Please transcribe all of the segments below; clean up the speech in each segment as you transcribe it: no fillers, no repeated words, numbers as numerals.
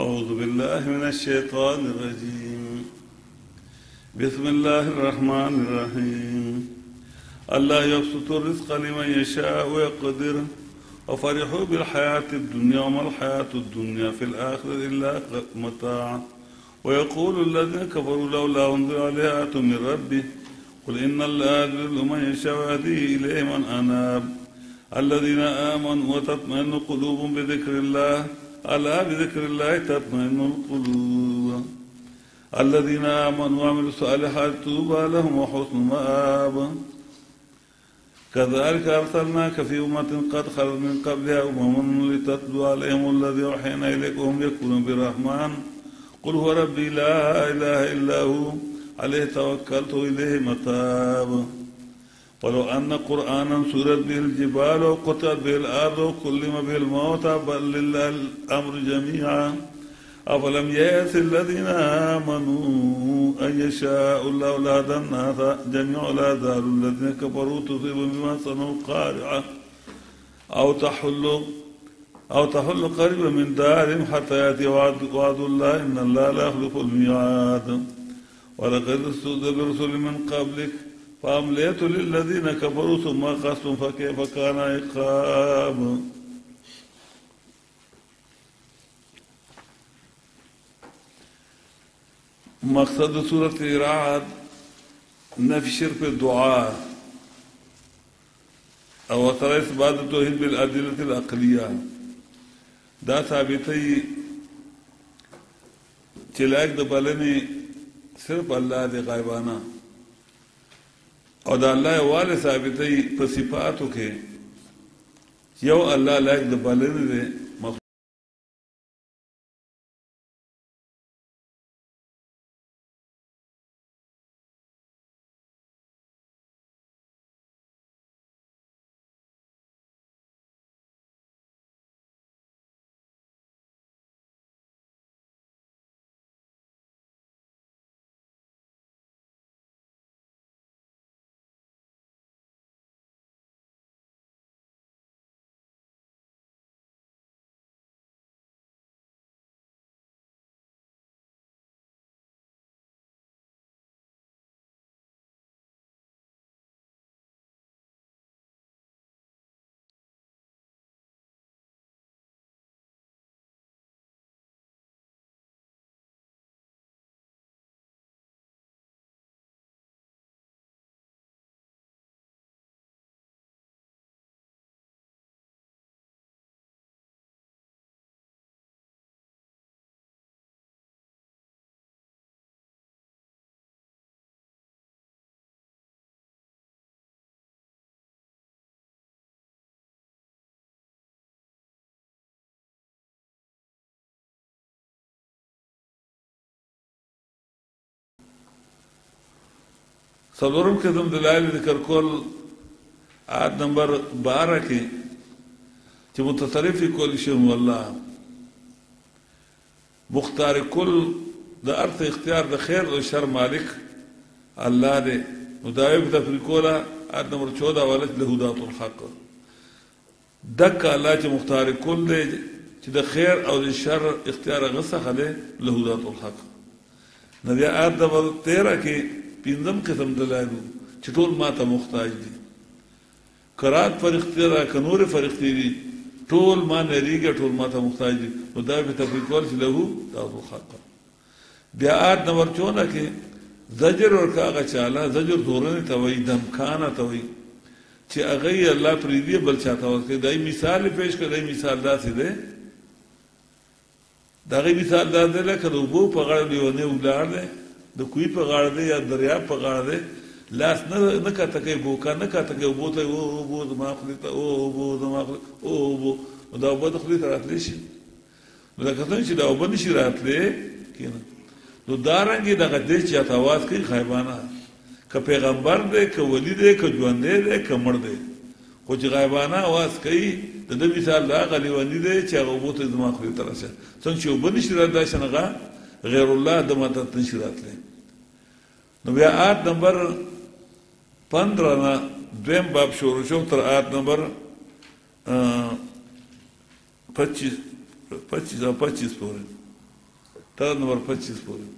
أعوذ بالله من الشيطان الرجيم. بسم الله الرحمن الرحيم. الله يبسط الرزق لمن يشاء ويقدر وفرحوا بالحياة الدنيا وما الحياة الدنيا في الآخرة إلا متاع. ويقول الذين كفروا لولا أنزل عليه آية من ربه قل إن الله يضل من يشاء ويهدي إليه من أناب. الذين آمنوا وتطمئن قلوبهم بذكر الله ألا بذكر الله تطمئن القلوب. الذين آمنوا وعملوا الصالحات طوبى لهم وحسن مآب. كذلك أرسلناك في أمة قد خلت من قبلها أمم لتتلو عليهم الذي أوحينا إليك وهم يكفرون بالرحمن قل هو ربي لا إله إلا هو عليه توكلت وإليه متاب. ولو أن قرآنا سرت به الجبال وقطعت به الأرض وكلم به الموتى بل لله الأمر جميعا أفلم يأس الذين آمنوا أن يشاء الله لهدى الناس جميعا لا يزال الذين كفروا تصيب بما صنعوا قارعة أو تحل قريبا من دارهم حتى يأتي وعد الله إن الله لا يخلف الميعاد. ولقد استهزئ برسل من قبلك فأمليت للذين كفروا ثم أخذتهم فكيف كان عقاب. مقصد سورة الرعد نفي شرك الدعاء أو ترى إثبات التوحيد بالأدلة العقلية. دا ثابتي چلاک دبلني صرف الله دي غائبانا او دا الله والي ثابتي پسیپاتو کے یو الله لاک دبلني دي صدورم کے دم دلائل ذکر کل آیت نمبر 12 کی کہ متصرفی کل شم واللہ مختار کل دا ارت اختیار دا خیر و شر مالک اللہ دے مدائب دا فریکولا آیت نمبر 14 والت لہودات الحق دکا اللہ چی مختار کل دے چی دا خیر او دا شر اختیار غصہ خلے لہودات الحق ندیا آیت نمبر 13 کی پینزم قسم دلائلو چطول ما تا مختاج دی قرات فرقتی را کنور فرقتی دی طول ما نریگا طول ما تا مختاج دی نو دا پی تفریقوال چی لہو دادو خاقا بیا آت نور چونا کہ زجر ورکاقا چالا زجر دورنی تاوی دمکانا تاوی چی اغیی اللہ پریدی بلچا تاوز که دای مثال پیش که دای مثال دا سی دے دا غی مثال دا دے لکه دو بو پا غر لیوانی اولار دے د کوی په غاړه دی یا دریا په غاړه دی لاس نه کاته کوي بوکا نه کاته کوي اوبو ته اوبو زما خولې ته اوبو زما خولې اوبو نو دا اوبه د خولې ته راتلی شي نو لکه څنګه چې دا اوبه نه شي راتلی کېنه نو دارنګې دغه دی چې یاته اواز کوي غایبانه که پیغمبر دی که ولي دی که ژوندی دی که مړ دی خو چې غایبانه اواز کوي د ده مثال د هغه لیوني دی چې هغه اوبو ته زما خولې ته راشه څنګه چې اوبه نه شي راتلی شي نغه غیر اللہ دماتا تنشیرات لیں نو بیا آیت نمبر 15 دویم باب شروع شو تر آیت نمبر 25 پوری تا نمبر 25 پورې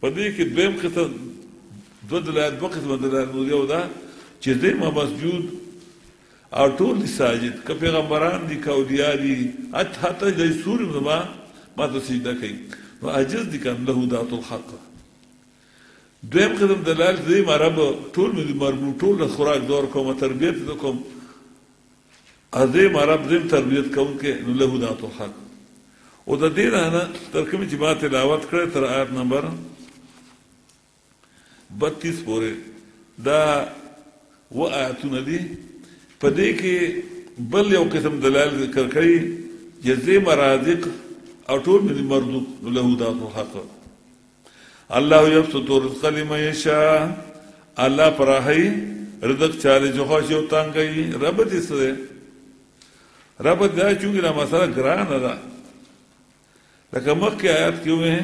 په دې کې دویم قسم دوه دلایل په قسم دلایل یو دا چې دې ما مسجود او ټول ساجد که پیغمبران دي که اولیاء دي حتی د سوري زما ما ته سجده کوي نو عاجز دي که له ذات الحق. دویم قسم دلایل دې ما رب ټول مربوط ټول خوراک دور کوم تربیت کوم عظیم عرب دیم تربیت کون کے نلہو داتو حق او دا دیر آنا ترکمی جماع تلاوت کرے تر آیت نمبر 32 پورے دا و آیتو ندی پا دے کے بل یو قسم دلائل ذکر کری جزی مرادق او طول من مردق نلہو داتو حق. اللہ یبسط رزق لمن یشاء اللہ پراہی رزق چالی جو خوشی و تانگئی ربط اس دے ربط دا چونکہ نا مسئلہ گران ادا لیکن مقی آیات کیوں ہیں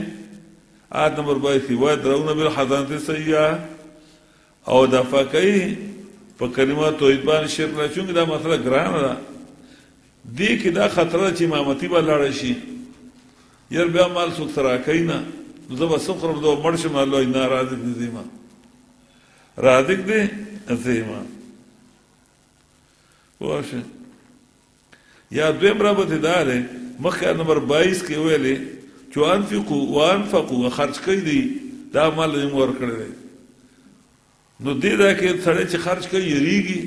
آیت نمبر 22 وَيَدْرَوْنَ بِالْحَسَنَةِ السَّیِّئَةَ او دفع کئی پا کلمہ توحید باندې شرک لا چونکہ دا مسئلہ گران ادا دی که دا خطرہ چی امامتی با لارشی یار بیا مال سوک تراکی نا زبا سخرم دو مرشم اللہ اینا رازق دی زیما رازق دی زیما واشن. یا دویم رابط دار ہے مخیار نمبر 22 کے ہوئے لے چو انفقو وانفقو خرچ کئی دی دا مال امور کردے نو دی دا کہ سڑے چی خرچ کئی یریگی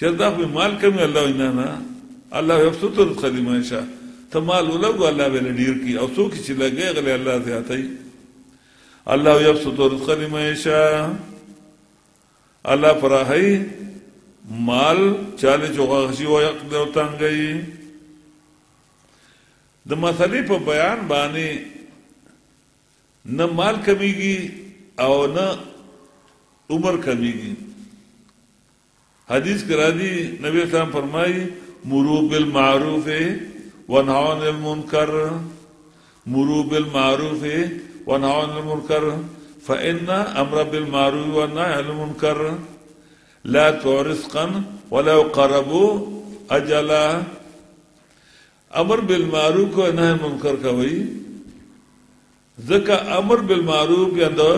چل دا خوی مال کمی اللہ انہانا اللہ حفظت رزق لیمن یشاء تا مال اولو اللہ بے لڈیر کی او سو کی چی لگے غلی اللہ سے آتائی اللہ حفظت رزق لیمن یشاء اللہ پراہی مال چالی چوغاشی و یقدر و تنگئی دا مثالی پا بیان بانی نا مال کمیگی او نا عمر کمیگی. حدیث کرا دی نبی اسلام فرمائی مرو بالمعروف ونهوا عن المنکر مرو بالمعروف ونهوا عن المنکر فإن امر بالمعروف ونهوا عن المنکر لا تورسقا ولو قربوا اجلا. امر بالمعروف کو نہ منکر کا وہی ذکا امر بالمعروف یا دا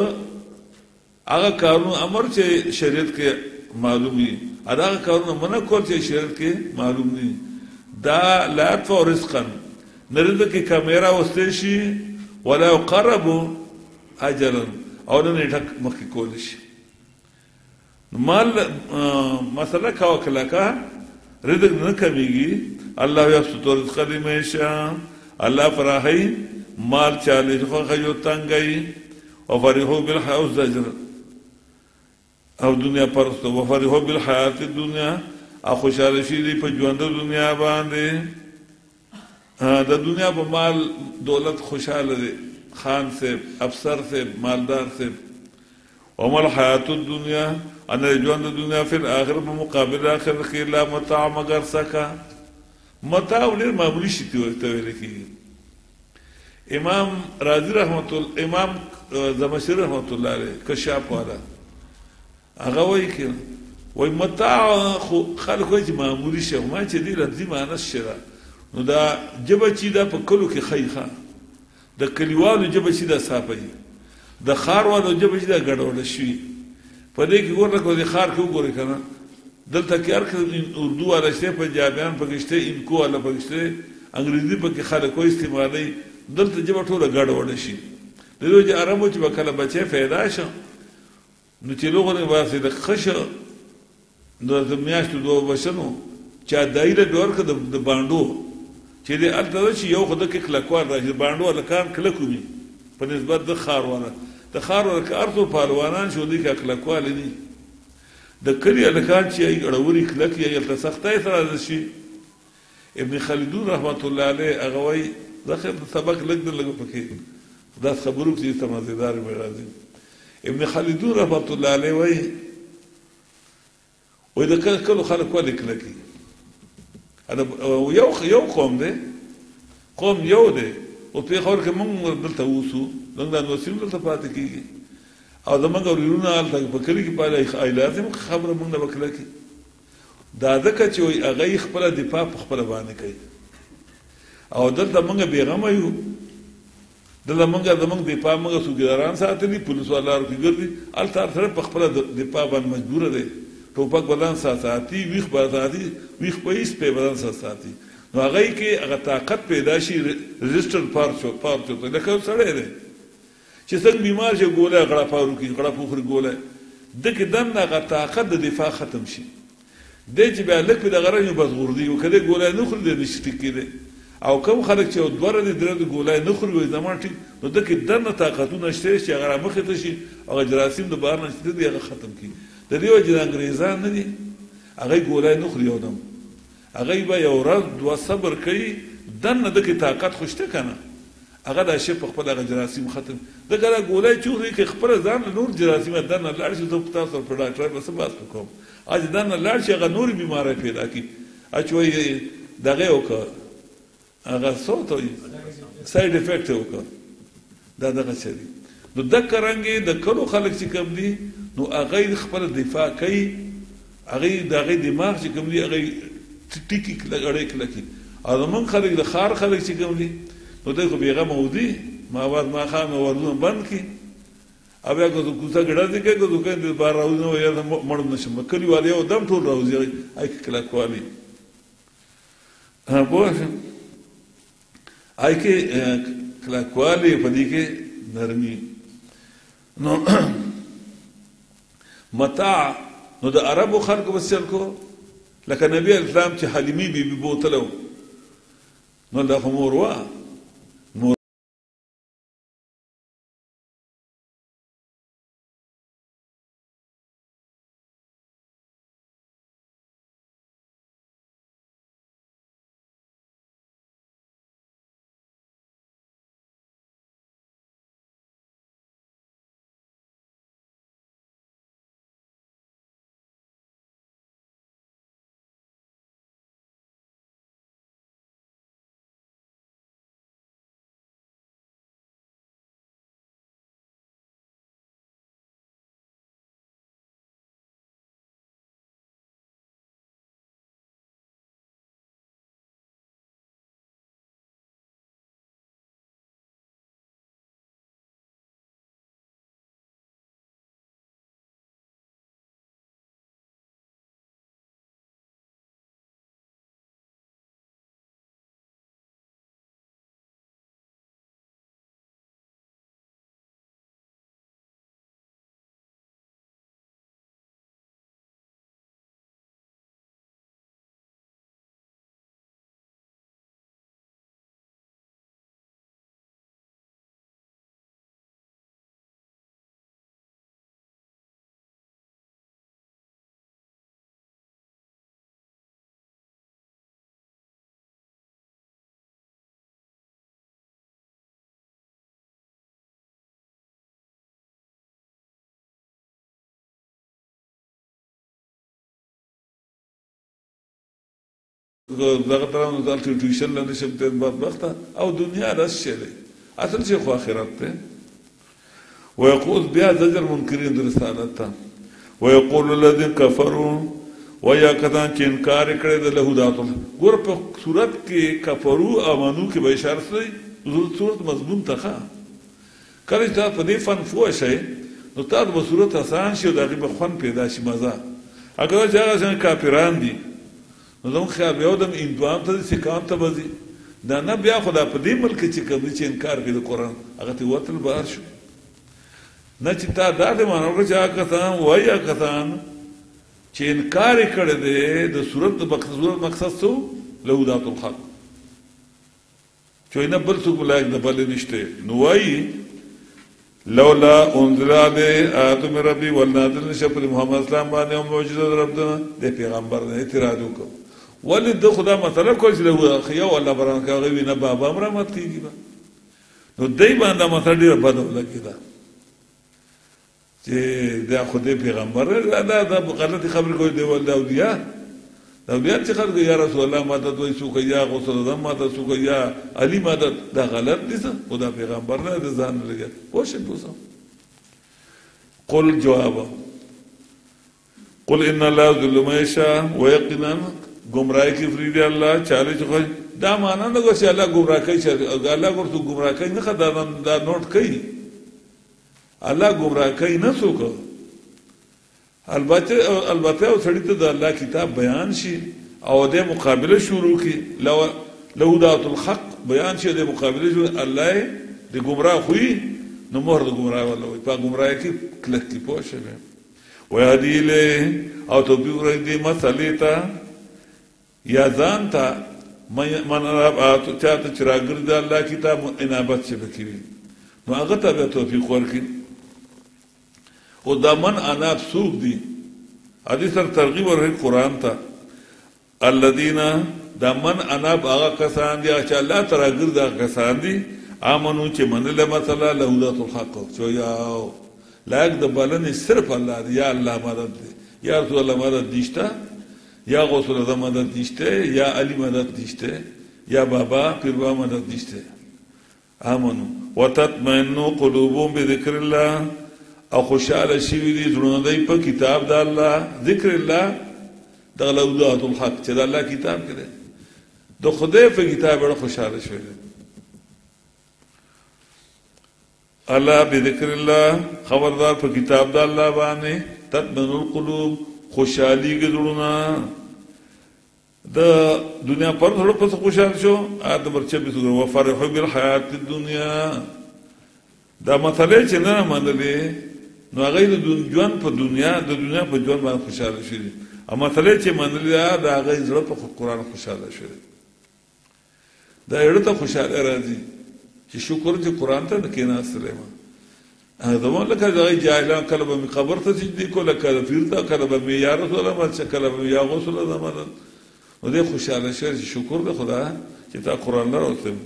آگا کارون امر چے شریعت کے معلومی ادا کارون منع کر چے شریعت کے معلومی دا لا تورسقا نرد کی کمیرا وستیشی ولو قربوا اجلا اور نیٹھک مکی کولیشی مال مسئلہ کھاو کھلاکا رزق نہ کمیگی. اللہ یبسط رزق لیمن یشاء اللہ فراہی مال چالی خواہیو تنگئی وفرحوا بالحیات الدنیا او دنیا پرستو وفرحوا بالحیات الدنیا او خوشحال شیدی پا ژوند دنیا باندے دا دنیا پا مال دولت خوشحال دے خان سے افسر سے مالدار سے ومال حیات الدنیا ان رجوان دنیا فی الاخر بمقابل آخر کی لا متاع مگر سکا متاع لیر معمولی شیطی وقتوی لکی. امام راضی رحمت اللہ امام زمشری رحمت اللہ علیہ کشاپ والا آگا وی که وی متاع خلق وی چی معمولی شیخ ما چی دی لفظی معنیس شرا نو دا جبا چی دا پا کلو کی خیخا دا کلیوالو جبا چی دا ساپای دا خاروالو جبا چی دا گڑولا شوی پا دیکھ گور رکھو دی خار کیوں گوری کنا دلتا کی ارکت اردو والا شتے پنجابیان پاکشتے انکو والا پاکشتے انگریزی پاکی خالقو استعمالی دلتا جب اٹھولا گڑ وڑا شی دیدو جا عربو چی با کلا بچے فیدا شا نو چی لوگو نے باسی دا خشا دا میاشتو دو بشنو چا دائیلہ بیور که دا باندو چی دی علتا دا چی یو خدا که کلکوار دا چی باندو والا کان کلکو می پا نسبت دا خار والا دا خار ورک ارتو پالوانان شو دی که اکلکوالی نی دا کلی الکان چی ای اڑوری کلکی ای التا سختای سرازشی ابن خالدون رحمت اللہ علیہ اغوائی دا خیر دا سبق لگن لگو پکی دا خبرو کسی تمازیدار مرازی ابن خالدون رحمت اللہ علیہ وی دا کلو خالکوالی کلکی یو قوم دے قوم یو دے او پی خور که منگ دلتا ووسو لنگ دا نوسیم دلتا پاتی کی گی او دا منگ اولیرون آلتا بکلی کی پالی ای لازم خبر منگ دا بکلا کی دادکا چوی اغای خپلا دیپا پا خپلا بانی کئی او دلتا منگ بیغم ایو دل منگا دمنگ دی پا منگا سوگیداران ساتلی پولیس والا رو کی گردی ال تار سره پخپل دی پا باندې مجبور دی ټوپک بدن ساتي ویخ بازادي ویخ پېس په بدن ساتي نو هغه کې هغه طاقت پیدا شي ريزيسټر پارچو ته لکه سړی دی چې څنګه بیمار شي ګوله غړا پارو کې غړا پوخري ګوله د کې دم نه هغه طاقت د دفاع ختم شي د چې به لک په دغه رنګ بس غوردي وکړي ګوله نه خوري د نشټ کې او کوم خلک چې دوره دې درته ګولای نه خوري زمان ټیک نو د کې دنه طاقتونه شته چې هغه مخې ته شي هغه جراثیم د بهر نه شته هغه ختم کی د دې وجه د انګریزان نه دي هغه ګولای نه خوري آدم هغه به یو ورځ دوه صبر کوي دنه د کې طاقت خوشته کنه هغه دا شی په خپل هغه جراثیم ختم د ګره ګولای چې لري کې خپل ځان نور جراثیم دنه لاړ شي د پتاسو پر ډاکټر به سباس کوم اج دنه لاړ شي هغه نور بیماری پیدا کی اچوي دغه وکړه هغه صوت وي سایډ افیکټ یې وکړ دا دغه څه دي نو دکه رنګې د کلو خلک چې کوم دي نو هغه خپل دفاع کوي هغه د هغې دماغ چې کوم دي هغه ټیکي اړې کلکي او زمونږ خلک د ښار خلک چې کوم دي نو دوی خو بېغمه ودي ماواد ماښام ورونه بند کړي او بیا که زه کوڅه کې ډزې کوي که دوکان دې بهر راوځي نو یار مړ نه شم کلیوال یو دم ټول راوځي هغې کلکوالي پوه شم آئی کے کلاکوالی پدی کے نرمی نو متاع نو دا عرب و خلق بسیل کو لکا نبی اسلام چی حلیمی بی بی بوتلو نو اللہ خمور وا دغه ترانو دلته ټیوشن لاندې شم ته بدبخته او دنیا داسې شی دی اصل شی خو آخرت دی ویقول بیا زجر منکرین د رسالت ته ویقول الذین کفروا ویا کسان چې انکار یې کړی د لهوداتو ګوره په صورت کې کفرو امانو کې به اشاره شوی صورت مضمون ته ښه کله چې تاسو په دې فن پوه شئ نو تاسو به صورت اسان شي او د هغې به خوند پیدا شي مزه اګر چې هغه څنګه کافران دي نو زموږ خیال بیا ودم هندوان ته ځي سیکان ته به ځي دا نه بیا خو دا په دې ملک کې چې کوم دي چې انکار کوي د قرآن هغه ته وتل بهر شو نه چې تا دا دې معنه وکړه چې هغه کسان وایي هغه کسان چې انکار یې کړی دی د صورت مقصد څه لهودات الحق چې نه بل څوک لایق د بلې نشته نو وایي لولا انزل علیه آیات من ربی والنازل نشه پر محمد اسلام باندې او معجزه د رب نه د پیغمبر نه اعتراض وکړو ولې د خدا مطلب کوي چې له خیا ولا بران کا غوی نه بابا امر مت کیږي نو دای باندې مطلب ډیر په دوله کې دا چې د خدای پیغمبر دا غلطی خبر کوي دی ول داودیا داودیا چې خلک یا رسول الله مدد وایي سو کیا غوسه زم مدد سو کیا علی مدد دا غلط دي خدا پیغمبر نه ځان لګي پوښتنه پوښتنه قل جواب قل ان الله ظلم ایشا ويقنا گمراہی کی فریدی اللہ چالے چکھا دا معنا نه کوي چې الله گمراه کوي، چې الله ورته گمراه کوي نه، خدای دا نوٹ کوي الله گمراه کوي نه څوک. البته او سړی ته د الله کتاب بیان شي او د مقابله شروع کی، لو دعوت الحق بیان شي د مقابله شروع، الله د گمراه خوې نو مهر د گمراه ولا وي په گمراه کې کلک کې پوښه ویادی لے او تو بیور دی مسئلی تا یا زان تا من عرب آتو چاہتا چرا گرد اللہ کتاب انابت سے بکیوی نو آغتا بے توفیق ورکی او دا من اناب سوک دی حدیث سر ترغیب ورکی قرآن تا اللذین دا من اناب آغا کسان دی اچھا اللہ ترا گرد آغا کسان دی آمنو چی من اللہ مسئلہ لہودات الحق چو یاو لائق دا بلنی صرف اللہ دی، یا اللہ مدد دی، یا رسول اللہ مدد دیشتا، یا غسول اللہ مدد دیشتے، یا علی مدد دیشتے، یا بابا پیروا مدد دیشتے. آمنو وَتَتْمَئِنُّ قُلُوبُهُمْ بِذِكْرِ اللَّهِ او خوشحال شیوی دی زرندائی پا کتاب دا اللہ، ذکر اللہ دا لودات الحق چه دا اللہ کتاب کرے دا خدای پا کتاب دا خوشحال شوی دی اللہ بذکر اللہ خبردار پر کتاب دا اللہ بانے تطمئن القلوب خوشحالی کے دلونا دا دنیا پر تھوڑا پس خوشحال شو. آیت نمبر 26 وفرحوا بالحیات الدنیا دا مثالے چنے نا مندلے نو آگئی دا جوان پر دنیا دا دنیا پر جوان بانے خوشحال شو دی، اما مثالے چنے مندلے دا آگئی زلو پر قرآن خوشحال شو دی دا ایڑتا خوشحال ارازی چی شکر چی قرآن تا نکینا سلیمان اگدوان لکا جاگئی جاہلان کلبا می قبر تا سجدی کو لکا دفیر تا کلبا می یا رسول اللہ مدد چا کلبا می یا غسول اللہ مدد و دے خوشحال شکر چی شکر دے خدا چی تا قرآن لروتیم.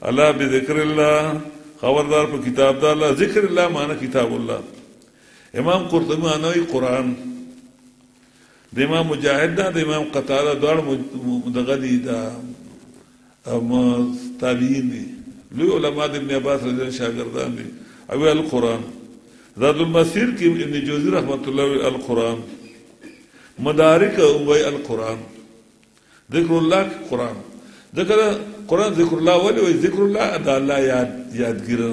اللہ بذکر اللہ خبردار پر کتاب دا اللہ، ذکر اللہ معنی کتاب اللہ. امام قرطبی معنی قرآن دے امام مجاہد دا دے امام قطارہ دوار مدغدی دا تابعین دی لوی علماء ابن عباس رضی اللہ شاگردان دی اوی القرآن زاد المسیر کی ابن جوزی رحمت اللہ وی القرآن مدارک اوی القرآن ذکر اللہ کی قرآن ذکر قرآن ذکر اللہ والی وی ذکر اللہ دا اللہ یادگیر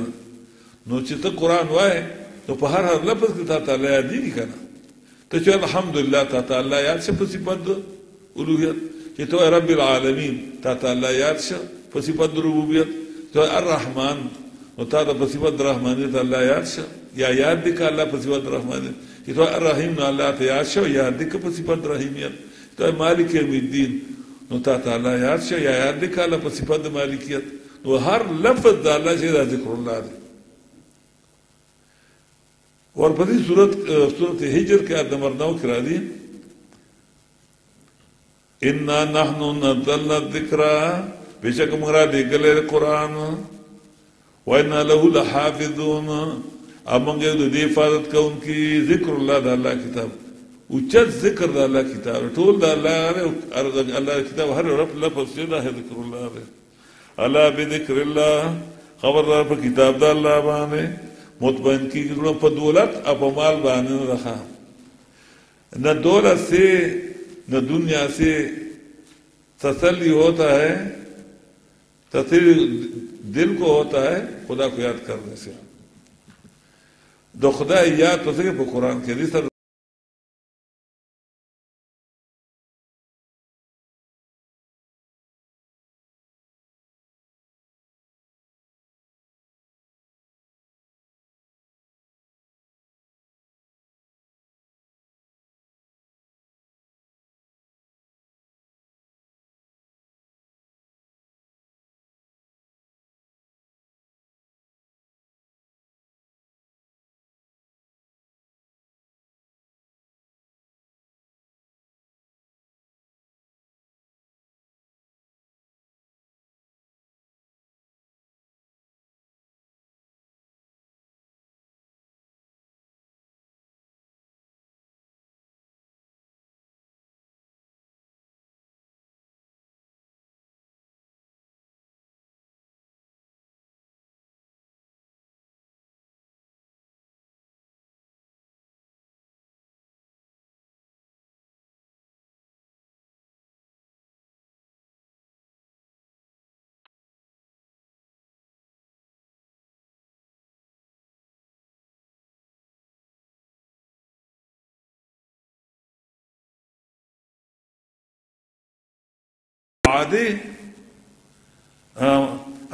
نو چیتا قرآن وائے تو پہر ہر لفظ کی تا اللہ یاد نہیں کنا تو چو الحمدللہ تا اللہ یاد شا پسی پد علویت چیتا وی رب العالمین تا اللہ یاد شا پسی پد ربوبیت تو الرحمن و تا تا پسیبت رحمانیت اللہ یاد شا یا یاد دکا اللہ پسیبت رحمانیت تو الرحیم نو اللہ تا یاد شا یاد دکا پسیبت رحیمیت تو مالک یوم الدین نو تا تا اللہ یاد شا یا یاد دکا اللہ پسیبت مالکیت نو ہر لفظ دا اللہ شا دا ذکر اللہ دی. اور پتی صورت حجر کے آیت نمبر 9 کرا دی اِنَّا نَحْنُ نَزَّلْنَا الذِّكْرَا بے شک مغرا دے گلے قرآن وَإِنَّا لَهُ لَحَافِظُونَ اب منگے دے حفاظت کا ان کی ذکر اللہ دا اللہ کتاب اچت ذکر دا اللہ کتاب ٹول دا اللہ کتاب ہر رب لفظ سیدہ ہے ذکر اللہ رہے. اللہ بذکر اللہ خبردار پر کتاب دا اللہ بانے مطمئن کی پر دولت اپ مال بانے رکھا نہ دولت سے نہ دنیا سے تسلی ہوتا ہے تاثیر دل کو ہوتا ہے خدا کو یاد کرنے سے دو خدا یاد تو سکے پر قرآن کے حدیث العادي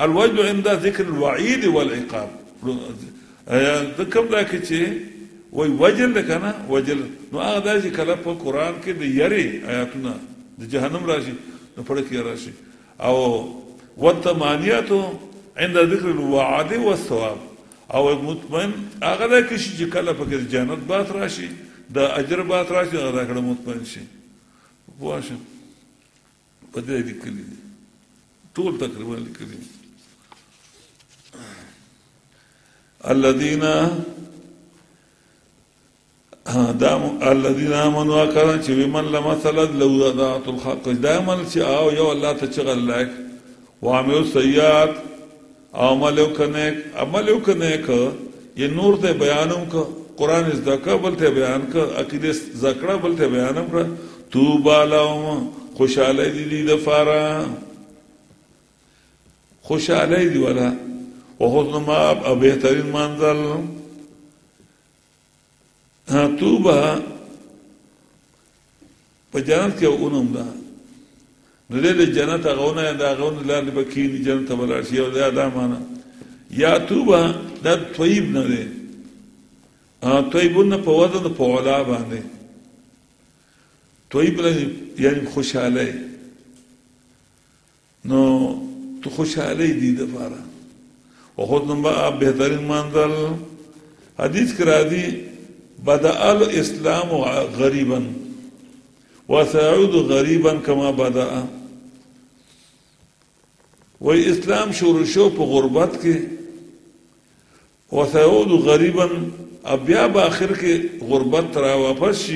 الوجل عند ذكر الوعيد والعقاب ذكر لك شيء وجل لك أنا وجل هذا شيء كلام في القرآن كده يري آياتنا جهنم راشي نفرق يا راشي أو والثمانيات عند ذكر الوعد والثواب أو مطمئن أغلى كشيء كلام في الجنة بات راشي دا أجر بات راشي هذا كلام مطمئن شيء واشن بدي أذكر لي طول تقريبا أذكر لي الذين الذين آمنوا وكانوا يؤمنون لما سلت لو ذات الحق دائما شاءوا يا الله تشغل لك وعملوا السيئات عملوا كنك یہ نور تے بیانوں کا قرآن اس ذکر بلتے بیان کا عقیدہ ذکر بلتے بیانم کا توبہ لهم خوشالے دی دفارا خوشالے دی والا وحسن مآب بہترین منزل توبہ پا جانت کیا اونم دا ندیل جانت اغاونا یا دا اغاونا لانی بکینی جانت بلاشی یا دا دا مانا یا توبہ دا طویب ندی طویبون نا پا وزن پا علا باندی طویب یعنی خوشحالی نو تو خوشحالی دی دفارا و خود نمبا آپ بہترین ماندل حدیث کرا دی بدأ الإسلام غريبا وسيعود غريبا كما بدأ والإسلام شروع شو بغربتك وسيعود غريبا أبيا بآخرك غربت راوابش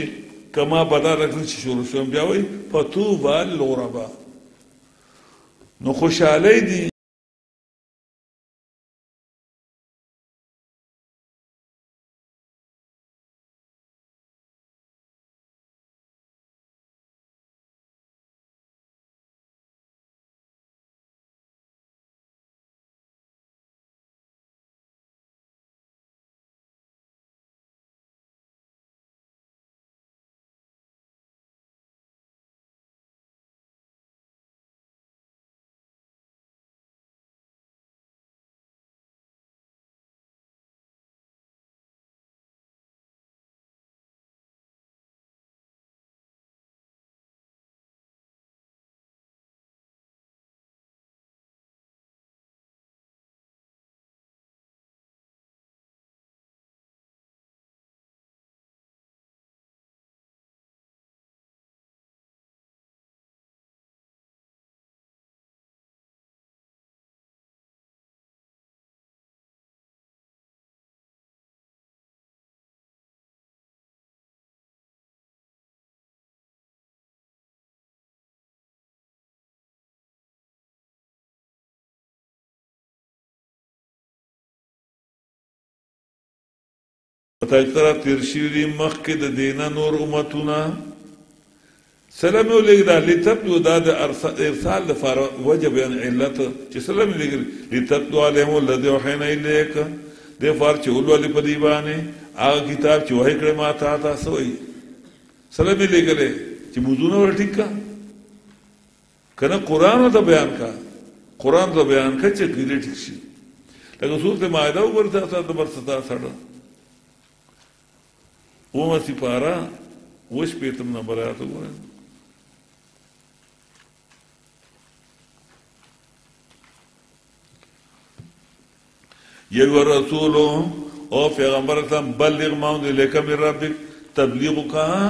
كما بدأ لكن شروع شو بياوي فطوبى للغرباء نخش علي دي تجترا ترشیری مخد دینا نور امتونا سلامی لگدا لتبدو داد ارسال دفار وجب ان علت چی سلامی لگدا لتبدو علیہم اللذی وحینا الیک دیفار چی اولوالی پدیبانی آگا کتاب چی وحی کرے ماتا آتا سوئی سلامی لگدا چی موضوعنا ورٹک کا کنا قرآن تا بیان کا قرآن تا بیان کا چی گیلی ٹک شی لیکن صورت مائدہ اوبرتا سا دبرستا ساڑا اوما سی پارا وش پیتم نبراتو گوئے یلو رسولو او پیغمبرتا بلغ ماؤن لیکا من ربک تبلیغو کہاں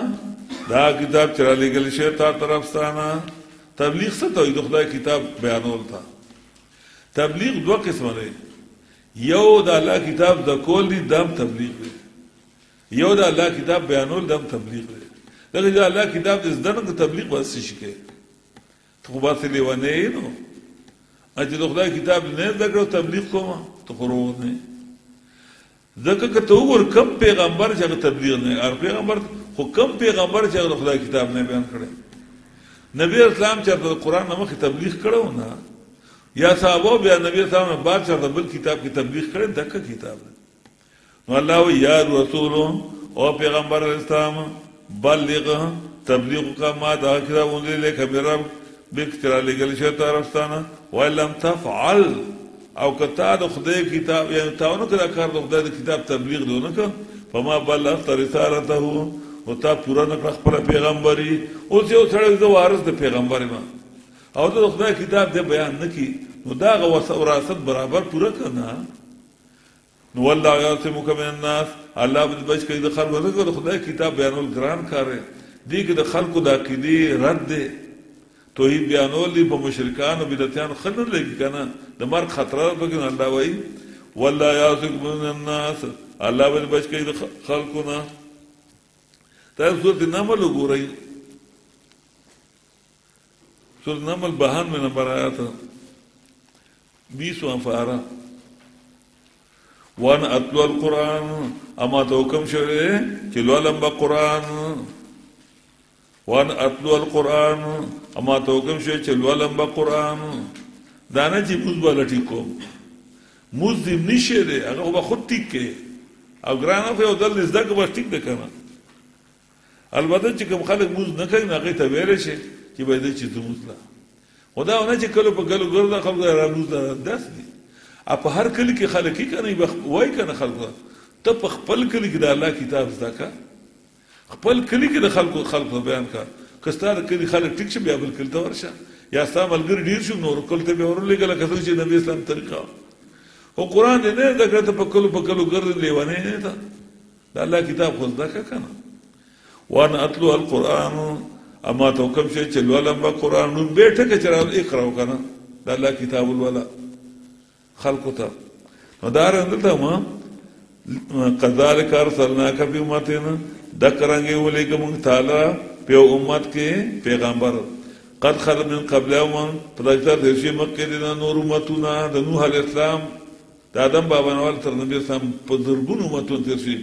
دا کتاب چرا لگل شیطار طرفستانا تبلیغ ستا ہوئی دخلا کتاب بیانولتا تبلیغ دو قسمنے یو دا اللہ کتاب دا کول دی دام تبلیغ دی یو دا اللہ کتاب بیانول دم تبلیغ لے لیکن دا اللہ کتاب دیز دنگ تبلیغ بس شکے تو باسی لیوانے ہی نو اچھے تو خدا کتاب نہیں دکھر تبلیغ کو ماں تو خروغ نہیں دکھر کہ تو اگر کم پیغمبر چاہتا تبلیغ نہیں اور پیغمبر خو کم پیغمبر چاہتا خدا کتاب نہیں بیان کرے نبی اسلام چاہتا قرآن نمک تبلیغ کرو نا یا صحابہ بیان نبی اسلام نے بات چاہتا بل کتاب کی تبلیغ کرے دکھر کتاب نہیں واللہ یا رسول او پیغمبر اسلام بلغ تبلیغ کا ما دا کتاب انزل الیک من رب باكترا لقال شيطان رفتانا وإن لم تفعل او كتاد اخدي كتاب يعني تاونو كده كارد اخدي كتاب تبلیغ دونك فما بلغت رسالته وتا پورا نکړه خپل پیغمبري اوس یو سره د وارث د پیغمبري ما او د خدای کتاب د بیان نکي نو دا وراثت برابر پورا کنا نو والله یعصمک من الناس الله بل بچ کې د خلکو د خدای کتاب بیانول ګران کار دی کې د خلکو د عقیده رد توحید بیانول دی په مشرکان او بدعتان خلل لګی کنا د مرګ خطر بګن الله وای والله یعصمک من الناس الله بل بچ کې د خلکو نه تاہم سورت نمل گو رہی سورت نمل 92 نمبر آیا تھا 20واں فارہ وان اتلو القرآن اما تو حکم شرے چلو لمبا قرآن وان اتلو القرآن اما تو حکم شرے چلو لمبا قرآن دانا جی موز والا ٹھیکو موز دیم نیشے دے اگر وہ خود ٹھیک کے اگرانا فی ادل نزدہ کے بعد ٹھیک دے کنا البته چې کوم خلک موز نه کوي هغه ته ویل شي چې باید چې ته موز لا خدا ونه چې کله په ګلو ګرځا خلک راووز داس دي په هر کلی کې خلک یې کوي وای کنه خلک ته په خپل کلی کې د الله کتاب زده کا خپل کلی کې د خلکو بیان کا کستار کلی خلک ټیک شي بیا بل کلی ته ورشه یا سم الګر ډیر شو نور کول ته به ورولې کله کثر چې نبی اسلام طریقه او قران نه دا کړه په کلو ګرځي لیوانه نه تا د الله کتاب خو زده کا کنه وان اتلو القرآن اما تو کم شے چلو لمبا قرآن نو بیٹھے کے چرال اقراو کنا دا اللہ کتاب الولا خلقو تا مدار اندلتا ما قذالک ارسلناکا پی امتینا دکرانگی ولیگا منتالا پیو امت کے پیغمبر قد خلق من قبل اومن پراجتا درشی مکی دینا نور امتونا دا نوح علیہ السلام دا آدم بابانوال تر نبی اسلام پدربون امتون درشی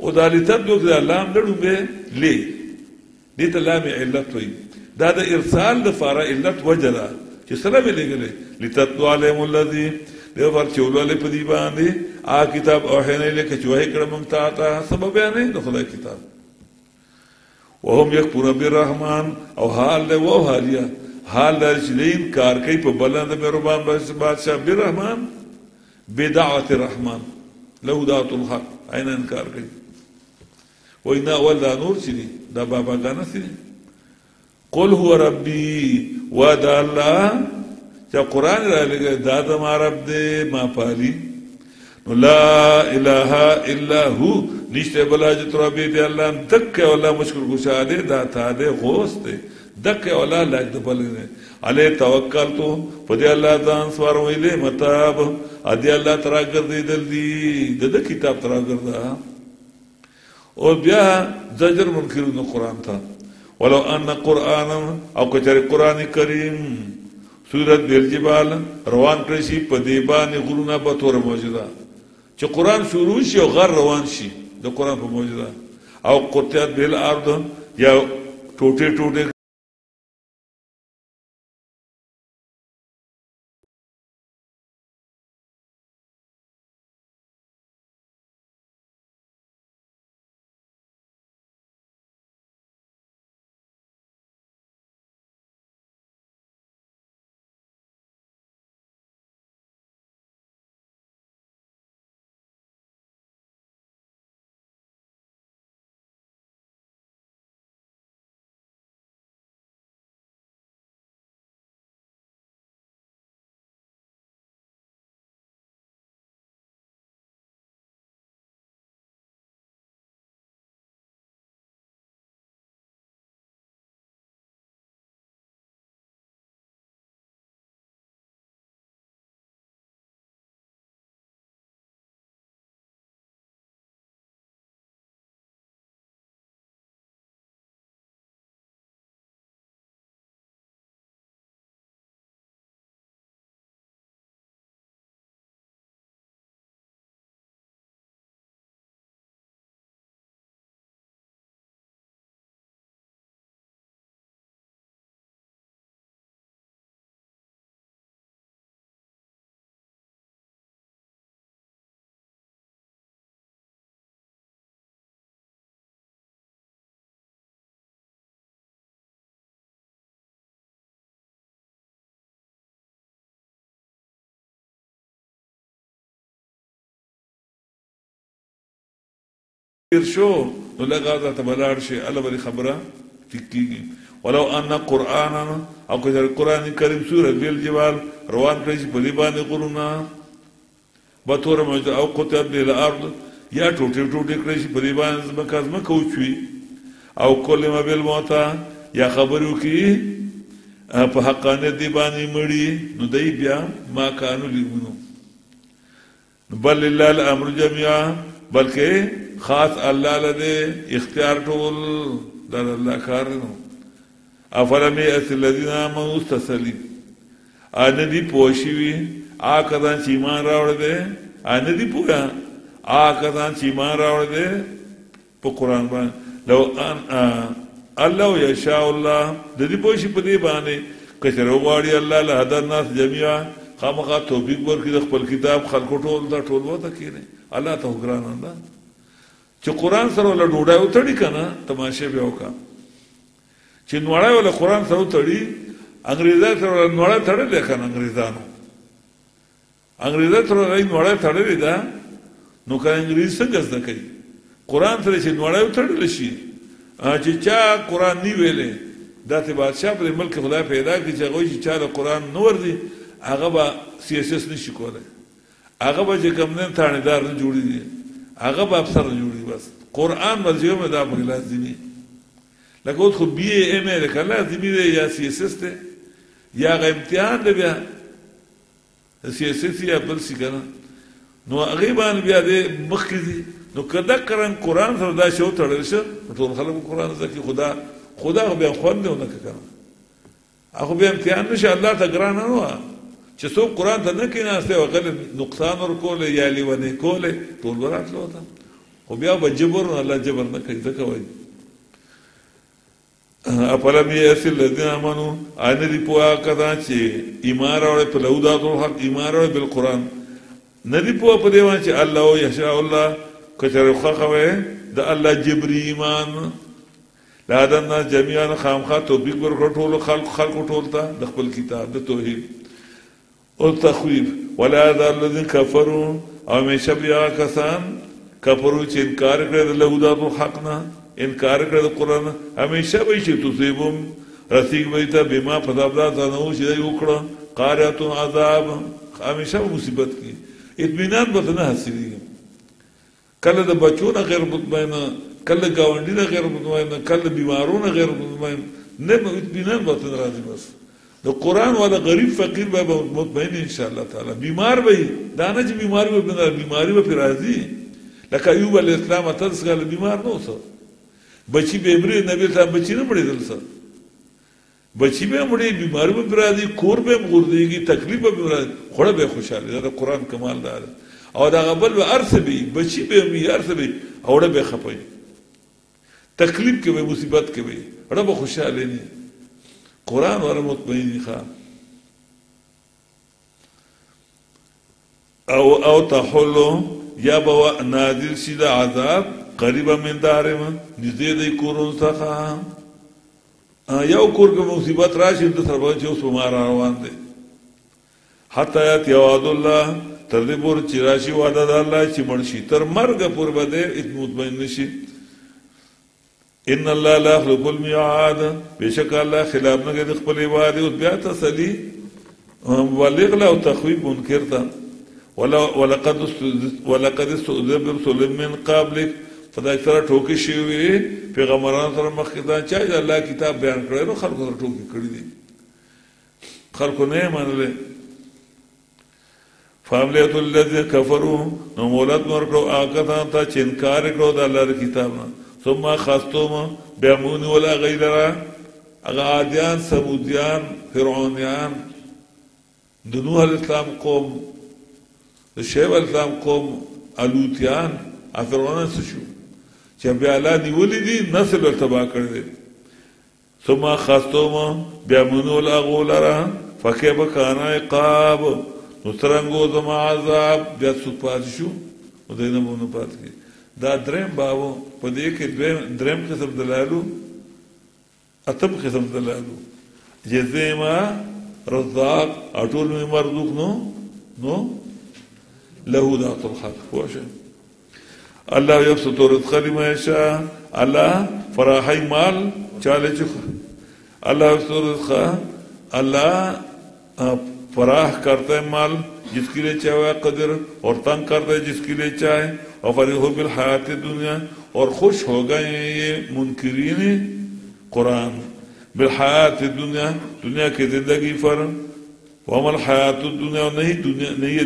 او دا لیتب دوک دا لام لڑو بے لے دیتا لام علت وی دا دا ارسال دفارا علت وجہ دا چی سلا بے لے گلے لیتب دو علیم اللہ دی دیو فار چولو علی پدی باندی آ کتاب اوحینے لے کچوہی کرمانگتا آتا سبب بیانے دخلائی کتاب وهم یک پورا بی رحمان او حال لے وو حالیا حال لے رجلین کارکی پا بلند میں ربان بادشاہ بی رحمان بی دعوت رحمان لہو دعوت الحق عین انکار گئی وإن أول دا نور چی دی دا بابا گانا سی دی قل هو ربی و دا اللہ چا قرآن را لگا دا دا ما رب دے ما پالی لا الہ الا ہو نشتے بلا جترا بی دی اللہ دکے والا مشکل گشا دے دا تا دے غوث دے دکے والا لاج دبلنے علی توکل تو پدی اللہ دان سوارو ایلے مطاب ادی اللہ ترا گردی دل دی دا کتاب ترا گردہ اور بیا زجر منکرون قرآن تھا ولو ان قرآن او کچر قرآن کریم سورت بیلجبال روان کرشی پا دیبانی غلونا بطور موجودا چه قرآن شروع شی او غر روان شی دا قرآن پا موجودا او قرطیات بیل آرد یا ٹوٹے ٹوٹے شو لغا ذات بلار شي الله بری خبره تکیږي ولو ان قرانا او کذر قران کریم سوره بیل جبال روان پیش بلی باندې قرونا بتور مج او قطب الارض یا ټوټه ټوټه کړی شي بلی باندې مکازمه کوچوي او کلمه بیل موتا یا خبرو کی په حقانیت دی باندې مړی نو دای بیا ما کانو لګونو بل لله الامر جميعا بلکہ خاص اللہ لدے اختیار ٹول در اللہ کارنو افرمی ایس الذین آمنوا استسلی آنے دی پوشیوی آکتان چیمان راوڑ دے آنے دی پویا آکتان چیمان راوڑ دے پا قرآن بان لو اللہ یشاء اللہ دی پوشی پا دی بانے کچرو واری اللہ لہدر ناس جمعہ خامخا توفیق برکی دخ پل کتاب خلقو ٹول دا ٹول باتا کینے اللہ تا حکران آندا چھ قرآن سر والا ڈوڑای اتڑی کنا تماشے بیاو کا چھ نوڑای والا قرآن سر اتڑی انگریزان سر والا نوڑای تڑی لے کنا انگریزانو انگریزان سر والا نوڑای تڑی لے دا نو کنا انگریز سنگ از نکی قرآن سر چھ نوڑای اتڑی لشی چھ چا قرآن نی ویلے دا تی بادشاہ پر ملک خدا پیدا کی چھ اگوی چھ چا دا قرآن نور دی آگا با CSS نشی کولے آگا با جکمدین تاندار جوڑی دی آگا با افسر جوڑی بس قرآن مزیو میں دا مگی لازمی لیکن اتخو بی اے ایم اے لکھا لازمی دے یا سی ایس ایس دے یا آگا امتحان دے بیا سی ایس ایس یا بل سی کنا نو اغیبان بیا دے مخی دی نو کدک کرن قرآن سر دا شو تردشن نتون خلق قرآن زکی خدا اگو بیا خوان دے انکا کنا اگو بیا امتحان نشا اللہ تا گرانا نو آ چھ سو قرآن تا نکی ناستے وغلی نقصان رکولے یا لیوانے کولے تول برات لوتا و بیا با جبر اللہ جبر نکی دکا وائی اپلم یسی اللذین آمنو آنے دی پویا کتا چھ ایمان راوڑے پل اودات الحق ایمان راوڑے بالقرآن ندی پویا پدیوان چھ اللہ و یشاء اللہ کچر خاقوے دا اللہ جبری ایمان لہدن ناس جمعیان خامخا توبیق برکٹول خلق اٹھولتا دخبل کتاب دا توحید اور تخویب وَلَا عَذَا الَّذِينَ كَفَرُوا او ہمیشہ بھی آگا کسان کفرو چھ انکار کرد لہودات الحقنا انکار کرد قرآن ہمیشہ بھی چھ تصیبم رسیق بیتا بیما پتابدہ زنہو چھ دائی اکڑا قاریتون عذاب ہمیشہ بھی مصیبت کی اتمینان بطنہ حسیلی کل دا بچونا غیر مطمئن کل گاونڈینا غیر مطمئن کل بیمارونا غیر مطمئن نب اتمینان بطن راضی بس قرآن والا غریب فقیر بھائی مطمئن انشاءاللہ تعالی بیمار بھائی دانا جی بیماری بھائی بندار بیماری بھائی پھر آزی لکہ ایوب علیہ السلام اتر سکال بیمار نو سا بچی بے امری نبی صاحب بچی نہ بڑی دل سا بچی بے امری بیماری بھائی پھر آزی کور بے مغور دے گی تکلیف بھائی پھر آزی خوڑا بے خوش آلی دانا قرآن کمال دار اور دا غبل بے عرص بے بچی بے امی عرص بے اوڑا بے خپائی تکلیف کے بے مصیبت کے بے اوڑا بے خوش آلی نہیں قرآن والا مطمئنی خواہ او تحلو یا بوا نازل شید عذاب قریبا من داری من نزدی دی کورون سا خواہ یاو کور کے مصیبت راشید دسر بچے اس بمارا روان دے حتی آیت یواد اللہ تردی پور چراشی وعدد اللہ چی منشی تر مرگ پور بدے ات مطمئن نشید ان اللہ لا خلق المیعاد بے شک اللہ خلاف نگے دخ پلی وادی اس بیعتا سلی مبالغ لا تخویب منکر تا وَلَقَدِ سُعْذِبَ بِرْسُلٍ مِّن قَابْلِكَ فدا اکترہ ٹھوکی شیوئے پیغمبران سر مخیطان چاہیے اللہ کتاب بیان کرے رو خلقوں سر ٹھوکی کری دی خلقوں نہیں مان لے فَامْلِيَتُ الَّذِي كَفَرُوا نمولت مرکو آقتان تا چنکار کرو دا اللہ را کتابنا ثم خاستوما بیامونی ولا غیلرا اگا آدیان سمودیان فرعونیان دنوح الاسلام قوم شیب الاسلام قوم علوتیان افرعونان سشو چا بیالانی ولی دی نسل ارتباہ کردی ثم خاستوما بیامونی ولا غولرا فکیب کانا اقاب نسرنگو زمان عذاب بیاد سود پاتی شو و دینا مونو پاتی کی دا درم بابو پا دیکھ درم قسم دلالو اتم قسم دلالو جزیما رزاق اٹول میں مردوک نو لہو دات الحق خوش ہے اللہ یبسط رزق لمن یشاء، اللہ فراہی مال چالے چکا، اللہ یبسط رزق، اللہ فراہ کرتا ہے مال جس کے لیے چاہے قدر، اور تنگ کرتا ہے جس کے لیے چاہے، اور فرحوا بالحیات دنیا، اور خوش ہو گئے یہ منکرین قرآن بالحیات دنیا، دنیا کی زندگی پر، وما الحیات الدنیا، نہیں دنیا نہیں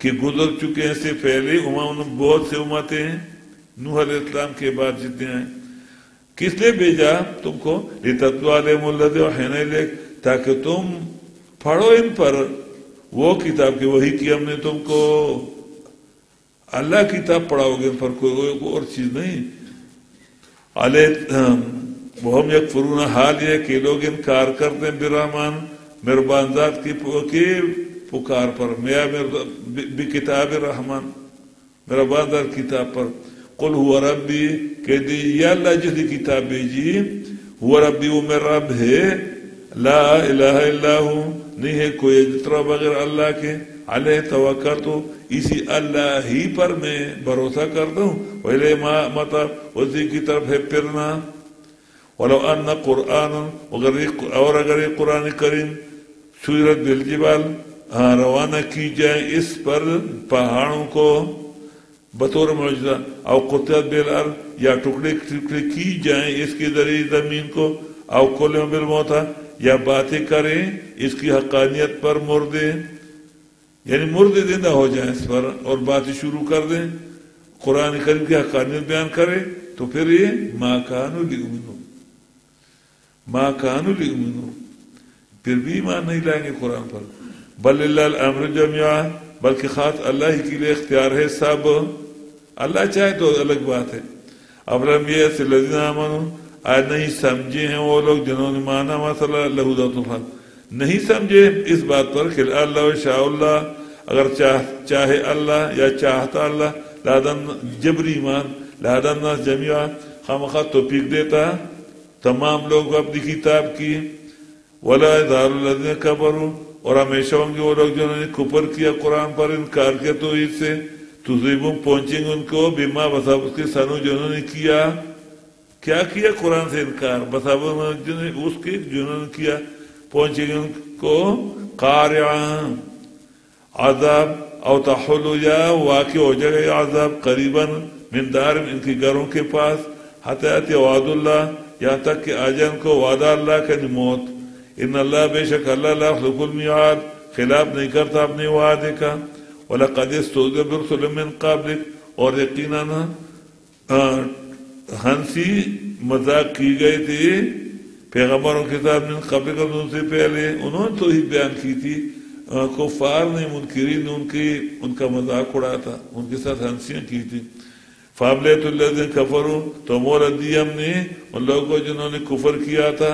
کہ گزر چکے ہیں سے پہلے بہت سے امتیں ہیں نوح علیہ السلام کے بعد جتنے ہیں، کس لیے بھیجا تم کو، لِتَتْلُوَ عَلَيْهِمُ الَّذِي أَوْحَيْنَا إِلَيْكَ، تاکہ تم پڑھو ان پر وہ کتاب کی وحی کی ہم نے تم کو، اللہ کتاب پڑھاؤ گے ان پر، کوئی اور چیز نہیں، وَهُمْ يَكْفُرُونَ، حال یہ کہ لوگ انکار کرتے ہیں برحمان مہربان ذات کی پکار پر، میا بکتاب الرحمن میرا بادر کتاب پر، قل ہوا ربی، کہ دی یا اللہ جس نے کتاب بھیجی، ہوا ربی وہ میرا رب ہے، لا الہ الا ہو، نہیں ہے کوئی دوسرا بغیر اللہ کے، علیہ توکلت، اسی اللہ ہی پر میں بھروسہ کرتا ہوں، ولی مطلب اسی کی طرف ہے پھرنا، ولو ان قرآن، اور اگر یہ قرآن کریم سورت بالجبال، ہاں روانہ کی جائے اس پر پہاڑوں کو بطور معجزہ، او قطعت بالارض، یا ٹکڑے ٹکڑے کی جائیں اس کے ذریعے زمین کو، او کلمہ بالموتیٰ، یا باتیں کریں اس کی حقانیت پر مردے، یعنی مردے زندہ ہو جائیں اس پر اور باتیں شروع کر دیں، قرآن کریم کی حقانیت بیان کرے، تو پھر یہ ما کانوا لیؤمنوا، ما کانوا لیؤمنوا، پھر بھی ایمان نہیں لائیں گے قرآن پر، بل اللہ الامر جميعا، بلکہ خاص اللہ ہی کے لیے اختیار ہے سب، اللہ چاہے تو الگ بات ہے، ابلم یہ الذین آمنوا، آج نہیں سمجھے ہیں وہ لوگ جنہوں نے مانا مثلا لہودۃ الحق، نہیں سمجھے اس بات پر کہ اللہ شاء اللہ، اگر چاہے اللہ یا چاہتا اللہ، لہدن جبری ایمان، لہدن الناس جميعا، خامخواہ توفیق دیتا تمام لوگ اپنی کتاب کی، ولا يظهر الذین كفروا، اور ہمیشہ ہوں گے وہ لوگ جنہوں نے کفر کیا قرآن پر، انکار کیا تو اس سے، تو زیبوں پہنچیں گے ان کو بیما بساب اس کے سانوں جنہوں نے کیا، کیا کیا قرآن سے انکار، بساب اس کے جنہوں نے کیا، پہنچیں گے ان کو قارعہ عذاب، او تحلو، یا واقع ہو جائے گا عذاب قریباً من دارم، ان کے گھروں کے پاس، حتیات وعد اللہ، یہاں تک کہ آ جائے ان کو وعدہ اللہ کا موت، ان اللہ بے شک اللہ لا يخلف الميعاد، خلاف نہیں کرتا اپنے وعدے کا، وَلَقَدِ اسْتُهْزِئَ بِرُسُلٍ مِّن قَبْلِكَ، اور یقیناً ہنسی مذاق کی گئے تھے پیغمبروں کے ساتھ من قبلِكَ، ان سے پہلے انہوں نے توحید بیان کی تھی، کفار نے منکرین ان کا مذاق اڑایا تھا، ان کے ساتھ ہنسیاں کی تھی، فَأَمْلَيْتُ الَّذِينَ كَفَرُوا، تو مہلت دی ہم نے ان لوگوں کو جنہوں نے کفر کیا تھا،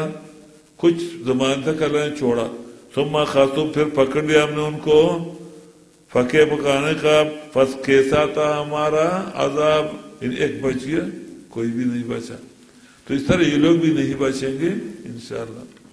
کچھ زمان تک اللہ نے چھوڑا، ثم خاصو، پھر پکڑ لیا ہم نے ان کو، فقے پکانے کا پس کیسا تھا ہمارا عذاب، ایک بچ گیا کوئی بھی نہیں بچا، تو اس طرح یہ لوگ بھی نہیں بچیں گے انشاءاللہ۔